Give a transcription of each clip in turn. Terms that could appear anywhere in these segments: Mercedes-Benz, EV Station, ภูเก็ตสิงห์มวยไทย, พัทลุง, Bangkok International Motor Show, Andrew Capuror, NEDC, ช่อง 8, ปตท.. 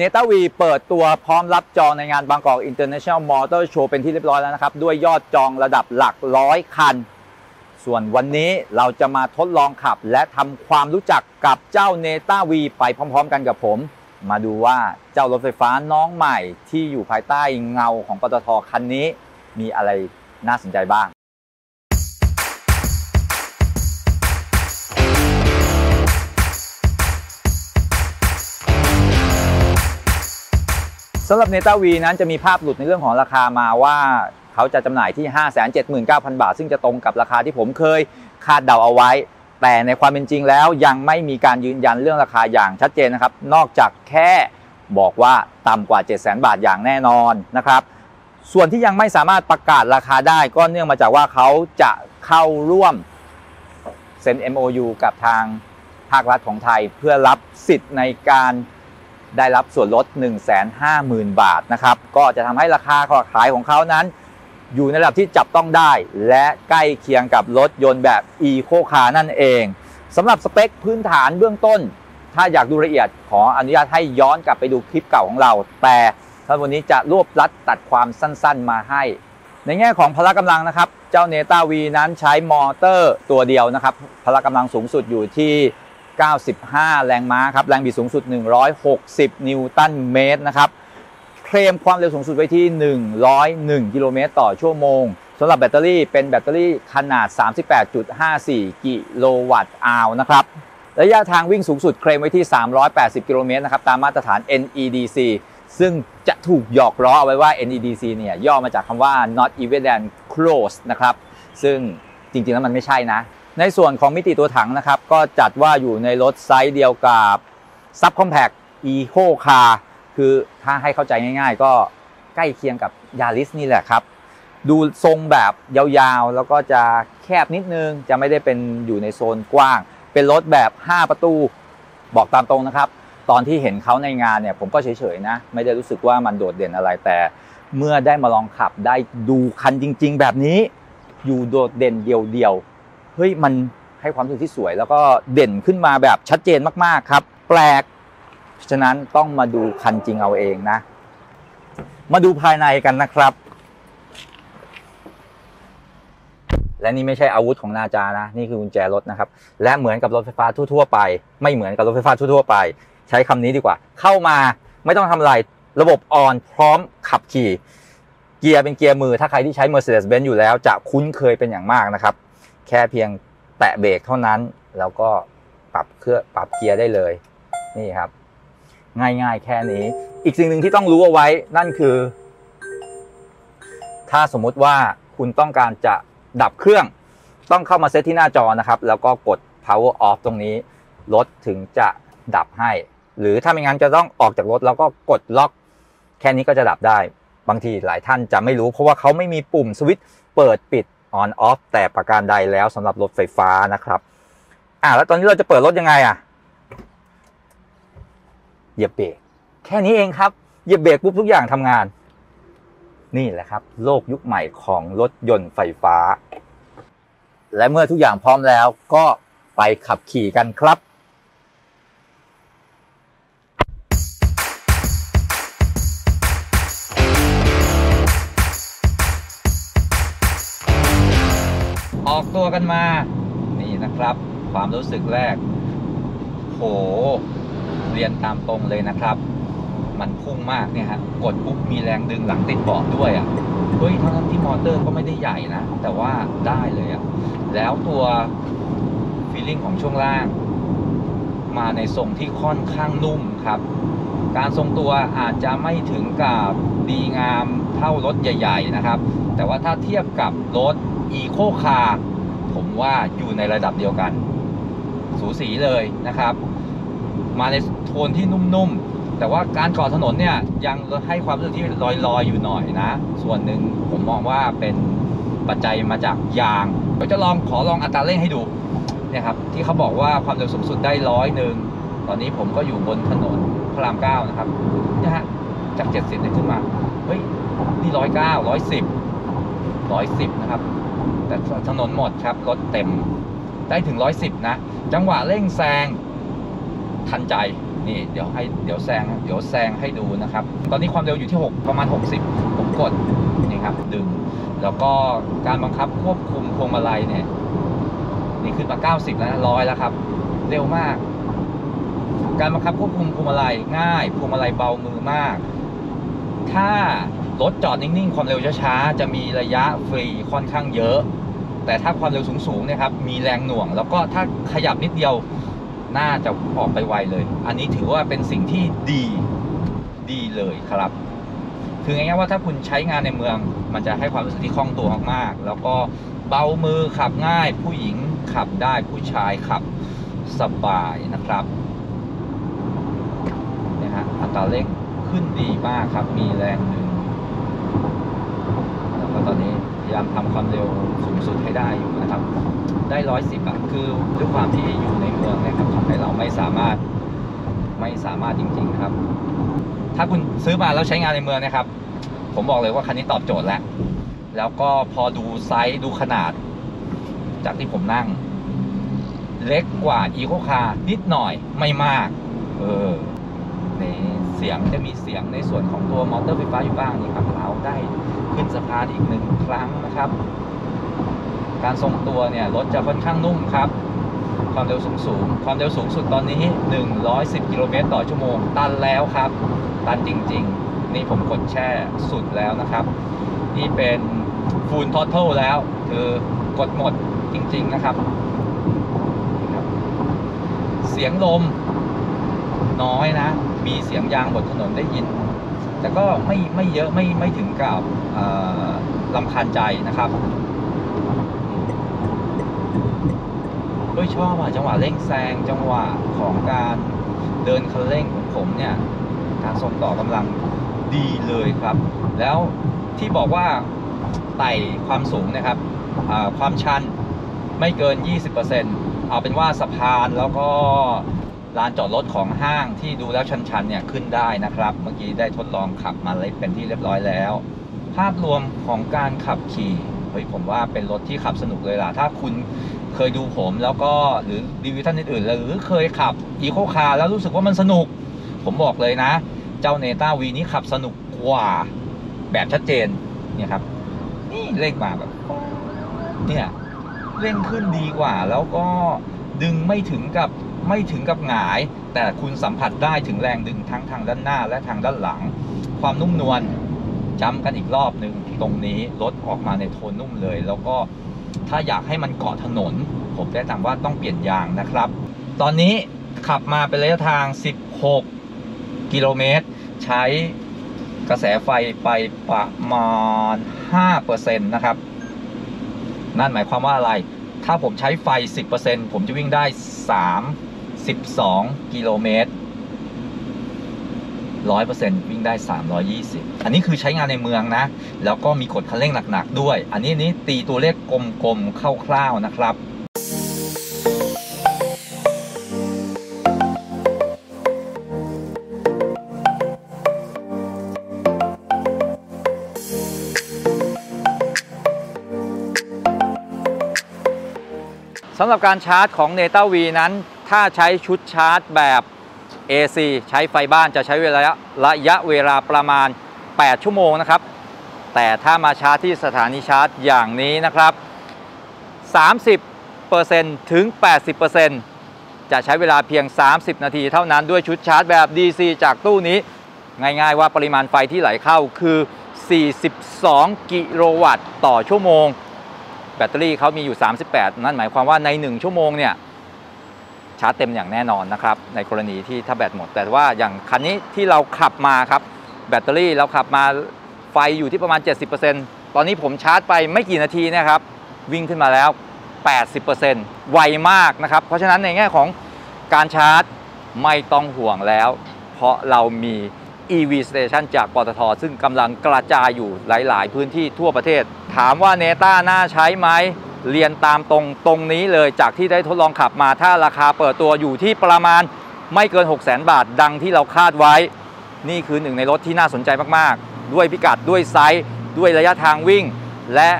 NEDC เปิดตัวพร้อมรับจองในงานบางกอก International Motor Show เป็นที่เรียบร้อยแล้วนะครับด้วยยอดจองระดับหลักร้อยคันส่วนวันนี้เราจะมาทดลองขับและทำความรู้จักกับเจ้า NEDC ไปพร้อมๆกันกับผมมาดูว่าเจ้ารถไฟฟ้าน้องใหม่ที่อยู่ภายใต้เงาของปตท.คันนี้มีอะไรน่าสนใจบ้างสำหรับ NEDC นั้นจะมีภาพหลุดในเรื่องของราคามาว่าเขาจะจำหน่ายที่ 579,000 บาทซึ่งจะตรงกับราคาที่ผมเคยคาดเดาเอาไว้แต่ในความเป็นจริงแล้วยังไม่มีการยืนยันเรื่องราคาอย่างชัดเจนนะครับนอกจากแค่บอกว่าต่ำกว่า 700,000 บาทอย่างแน่นอนนะครับส่วนที่ยังไม่สามารถประกาศราคาได้ก็เนื่องมาจากว่าเขาจะเข้าร่วมเซ็น MOU กับทางภาครัฐของไทยเพื่อรับสิทธิ์ในการได้รับส่วนลด 150,000 บาทนะครับก็จะทำให้ราคาขายของเขานั้นอยู่ในระดับที่จับต้องได้และใกล้เคียงกับรถยนต์แบบอีโคคาร์นั่นเองสำหรับสเปคพื้นฐานเบื้องต้นถ้าอยากดูละเอียดขออนุญาตให้ย้อนกลับไปดูคลิปเก่าของเราแต่ท่านวันนี้จะรวบลัดตัดความสั้นๆมาให้ในแง่ของพละกำลังนะครับเจ้า NEDC นั้นใช้มอเตอร์ตัวเดียวนะครับพละกำลังสูงสุดอยู่ที่95 แรงม้าครับแรงบิดสูงสุด160 นิวตันเมตรนะครับเคลมความเร็วสูงสุดไว้ที่101 กิโลเมตรต่อชั่วโมงสำหรับแบตเตอรี่เป็นแบตเตอรี่ขนาด 38.54 กิโลวัตต์อาวนะครับระยะทางวิ่งสูงสุดเคลมไว้ที่380 กิโลเมตรนะครับตามมาตรฐาน NEDC ซึ่งจะถูกหยอกล้อเอาไว้ว่า NEDC เนี่ยย่อมาจากคำว่า not even and close นะครับซึ่งจริงๆแล้วมันไม่ใช่นะในส่วนของมิติตัวถังนะครับก็จัดว่าอยู่ในรถไซส์เดียวกับซับคอมแพคอีโคคาร์คือถ้าให้เข้าใจง่ายๆก็ใกล้เคียงกับยาริสนี่แหละครับดูทรงแบบยาวๆแล้วก็จะแคบนิดนึงจะไม่ได้เป็นอยู่ในโซนกว้างเป็นรถแบบ5ประตูบอกตามตรงนะครับตอนที่เห็นเขาในงานเนี่ยผมก็เฉยๆนะไม่ได้รู้สึกว่ามันโดดเด่นอะไรแต่เมื่อได้มาลองขับได้ดูคันจริงๆแบบนี้อยู่โดดเด่นเดียวๆเฮ้ยมันให้ความรู้สึกที่สวยแล้วก็เด่นขึ้นมาแบบชัดเจนมากๆครับแปลกฉะนั้นต้องมาดูคันจริงเอาเองนะมาดูภายในกันนะครับและนี่ไม่ใช่อาวุธของนาจานะนี่คือกุญแจรถนะครับและเหมือนกับรถไฟฟ้าทั่วๆไปไม่เหมือนกับรถไฟฟ้าทั่วๆไปใช้คำนี้ดีกว่าเข้ามาไม่ต้องทำอะไรระบบออนพร้อมขับขี่เกียร์เป็นเกียร์มือถ้าใครที่ใช้ Mercedes-Benz อยู่แล้วจะคุ้นเคยเป็นอย่างมากนะครับแค่เพียงแตะเบรกเท่านั้นแล้วก็ปรับเกียร์ได้เลยนี่ครับง่ายๆแค่นี้อีกสิ่งหนึ่งที่ต้องรู้เอาไว้นั่นคือถ้าสมมุติว่าคุณต้องการจะดับเครื่องต้องเข้ามาเซตที่หน้าจอนะครับแล้วก็กด power off ตรงนี้รถถึงจะดับให้หรือถ้าไม่งั้นจะต้องออกจากรถแล้วก็กดล็อกแค่นี้ก็จะดับได้บางทีหลายท่านจะไม่รู้เพราะว่าเขาไม่มีปุ่มสวิตช์เปิดปิดon off แต่ประการใดแล้วสำหรับรถไฟฟ้านะครับแล้วตอนนี้เราจะเปิดรถยังไงเหยียบเบรกแค่นี้เองครับเหยียบเบรกปุ๊บทุกอย่างทำงานนี่แหละครับโลกยุคใหม่ของรถยนต์ไฟฟ้าและเมื่อทุกอย่างพร้อมแล้วก็ไปขับขี่กันครับออกตัวกันมานี่นะครับความรู้สึกแรกโหเรียนตามตรงเลยนะครับมันพุ่งมากเนี่ยฮะกดปุ๊บมีแรงดึงหลังติดเบาะด้วยเฮ้ยทั้งที่มอเตอร์ก็ไม่ได้ใหญ่นะแต่ว่าได้เลยแล้วตัวฟีลลิ่งของช่วงล่างมาในทรงที่ค่อนข้างนุ่มครับการทรงตัวอาจจะไม่ถึงกับดีงามเท่ารถใหญ่ๆนะครับแต่ว่าถ้าเทียบกับรถอีโคคาร์ผมว่าอยู่ในระดับเดียวกันสูสีเลยนะครับมาในโทนที่นุ่มๆแต่ว่าการก่อถนนเนี่ยยังให้ความรู้สึกที่ลอยอยู่หน่อยนะส่วนหนึ่งผมมองว่าเป็นปัจจัยมาจากยางเดี๋ยวจะขอลองอัตราเร่งให้ดูเนี่ยครับที่เขาบอกว่าความเร็วสูงสุดได้101ตอนนี้ผมก็อยู่บนถนนพระราม9นะครับนะฮะจาก70เนี่ยขึ้นมาเฮ้ยนี่109 110 110นะครับแต่ถนนหมดครับรถเต็มได้ถึง110นะจังหวะเร่งแซงทันใจ นี่เดี๋ยวแซงให้ดูนะครับตอนนี้ความเร็วอยู่ที่6ประมาณ60ผมกดนี่ครับดึงแล้วก็การบังคับควบคุมพวงมาลัยเนี่ยนี่ขึ้นมา90แล้วนะ100แล้วครับเร็วมากการบังคับควบคุมพวงมาลัยง่ายพวงมาลัยเบามือมากถ้ารถจอดนิ่งๆความเร็วช้าๆจะมีระยะฟรีค่อนข้างเยอะแต่ถ้าความเร็วสูงๆเนี่ยครับมีแรงหน่วงแล้วก็ถ้าขยับนิดเดียวน่าจะออกไปไวเลยอันนี้ถือว่าเป็นสิ่งที่ดีเลยครับคือง่ายๆว่าถ้าคุณใช้งานในเมืองมันจะให้ความรู้สึกที่คล่องตัวมากๆแล้วก็เบามือขับง่ายผู้หญิงขับได้ผู้ชายขับสบายนะครับนะฮะอัตราเร่งขึ้นดีมากครับมีแรงหนึ่งแล้วก็ตอนนี้พยายามทำความเร็วสูงสุดให้ได้อยู่นะครับได้110อ่ะคือด้วยความที่อยู่ในเมืองนะครับทำให้เราไม่สามารถจริงๆครับถ้าคุณซื้อมาแล้วใช้งานในเมืองนะครับผมบอกเลยว่าคันนี้ตอบโจทย์แล้วก็พอดูไซส์ดูขนาดจากที่ผมนั่งเล็กกว่าอีโคคาร์นิดหน่อยไม่มากในเสียงจะมีเสียงในส่วนของตัวมอเตอร์ไฟฟ้าอยู่บ้างนี่ครับเราได้ขึ้นสะพานอีกหนึ่งครั้งนะครับการทรงตัวเนี่ยรถจะค่อนข้างนุ่มครับความเร็วสูงความเร็วสูงสุดตอนนี้110กิโลเมตรต่อชั่วโมงตันแล้วครับตันจริงๆนี่ผมกดแช่สุดแล้วนะครับนี่เป็นฟูลทอทัลแล้วคือกดหมดจริงๆนะครับเสียงลมน้อยนะมีเสียงยางบนถนนได้ยินแต่ก็ไม่เยอะไม่ถึงกับรำคาญใจนะครับโดยชอบจังหวะเร่งแซงจังหวะของการเดินคันเร่งของผมเนี่ยการส่งต่อกำลังดีเลยครับแล้วที่บอกว่าไต่ความสูงนะครับความชันไม่เกิน 20% เอาเป็นว่าสะพานแล้วก็ลานจอดรถของห้างที่ดูแล้วชันๆเนี่ยขึ้นได้นะครับเมื่อกี้ได้ทดลองขับมาเลยเป็นที่เรียบร้อยแล้วภาพรวมของการขับขี่เฮ้ยผมว่าเป็นรถที่ขับสนุกเลยล่ะถ้าคุณเคยดูผมแล้วก็หรือรีวิวท่านอื่นๆหรือเคยขับอีโคคาร์แล้วรู้สึกว่ามันสนุกผมบอกเลยนะเจ้า NEDC นี้ขับสนุกกว่าแบบชัดเจนเนี่ยครับนี่เร่งมาแบบเนี่ยเร่งขึ้นดีกว่าแล้วก็ดึงไม่ถึงกับหงายแต่คุณสัมผัสได้ถึงแรงดึงทั้งทางด้านหน้าและทางด้านหลังความนุ่มนวลจำกันอีกรอบหนึ่งตรงนี้รถออกมาในโทนนุ่มเลยแล้วก็ถ้าอยากให้มันเกาะถนนผมแนะนำว่าต้องเปลี่ยนยางนะครับตอนนี้ขับมาเป็นระยะทาง16กิโลเมตรใช้กระแสไฟไปประมาณ 5% นะครับนั่นหมายความว่าอะไรถ้าผมใช้ไฟ 10% ผมจะวิ่งได้32กิโลเมตร 100% วิ่งได้320อันนี้คือใช้งานในเมืองนะแล้วก็มีกดคันเร่งหนักๆด้วยอันนี้ตีตัวเลขกลมๆคร่าวๆนะครับสำหรับการชาร์จของ NEDC นั้นถ้าใช้ชุดชาร์จแบบ AC ใช้ไฟบ้านจะใช้ระยะเวลาประมาณ8ชั่วโมงนะครับแต่ถ้ามาชาร์จที่สถานีชาร์จอย่างนี้นะครับ 30% ถึง 80% จะใช้เวลาเพียง30นาทีเท่านั้นด้วยชุดชาร์จแบบ DC จากตู้นี้ง่ายๆว่าปริมาณไฟที่ไหลเข้าคือ42กิโลวัตต์ต่อชั่วโมงแบตเตอรี่เขามีอยู่38นั่นหมายความว่าใน1ชั่วโมงเนี่ยชาร์จเต็มอย่างแน่นอนนะครับในกรณีที่ถ้าแบตหมดแต่ว่าอย่างคันนี้ที่เราขับมาครับแบตเตอรี่เราขับมาไฟอยู่ที่ประมาณ 70% ตอนนี้ผมชาร์จไปไม่กี่นาทีนะครับวิ่งขึ้นมาแล้ว 80% ไวมากนะครับเพราะฉะนั้นในแง่ของการชาร์จไม่ต้องห่วงแล้วเพราะเรามี EV Station จากปตท.ซึ่งกำลังกระจายอยู่หลายๆพื้นที่ทั่วประเทศถามว่า NEDC น่าใช้ไหมเรียนตามตรงนี้เลยจากที่ได้ทดลองขับมาถ้าราคาเปิดตัวอยู่ที่ประมาณไม่เกิน 600,000 บาทดังที่เราคาดไว้นี่คือหนึ่งในรถที่น่าสนใจมากๆด้วยพิกัดด้วยไซส์ด้วยระยะทางวิ่งและ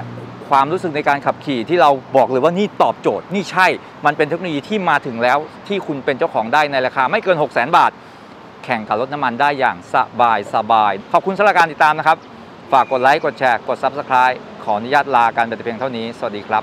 ความรู้สึกในการขับขี่ที่เราบอกเลยว่านี่ตอบโจทย์นี่ใช่มันเป็นเทคโนโลยีที่มาถึงแล้วที่คุณเป็นเจ้าของได้ในราคาไม่เกิน 600,000 บาท แข่งกับรถน้ำมันได้อย่างสบายขอบคุณสำหรับการติดตามนะครับฝากกดไลค์กดแชร์กด Subscribe ขออนุญาตลากันแต่เพียงเท่านี้สวัสดีครับ